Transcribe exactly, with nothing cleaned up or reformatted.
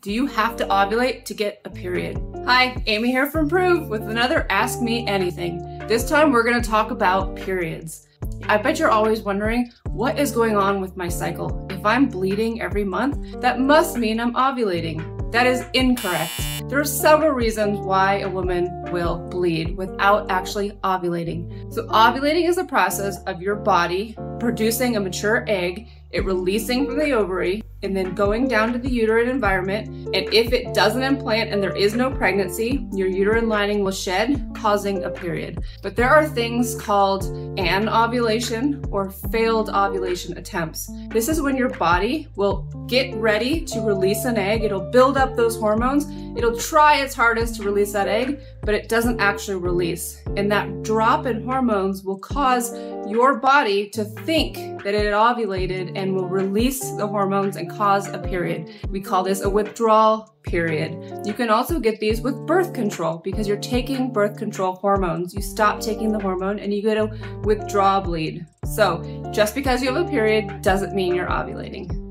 Do you have to ovulate to get a period? Hi, Amy here from Proov with another Ask Me Anything. This time we're going to talk about periods. I bet you're always wondering, what is going on with my cycle? If I'm bleeding every month, that must mean I'm ovulating. That is incorrect. There are several reasons why a woman will bleed without actually ovulating. So ovulating is a process of your body producing a mature egg, it releasing from the ovary, and then going down to the uterine environment. And if it doesn't implant and there is no pregnancy, your uterine lining will shed, causing a period. But there are things called anovulation or failed ovulation attempts. This is when your body will get ready to release an egg. It'll build up those hormones. It'll try its hardest to release that egg, but it doesn't actually release. And that drop in hormones will cause your body to think that it had ovulated and will release the hormones and cause a period. We call this a withdrawal period. You can also get these with birth control because you're taking birth control hormones. You stop taking the hormone and you get a withdrawal bleed. So just because you have a period doesn't mean you're ovulating.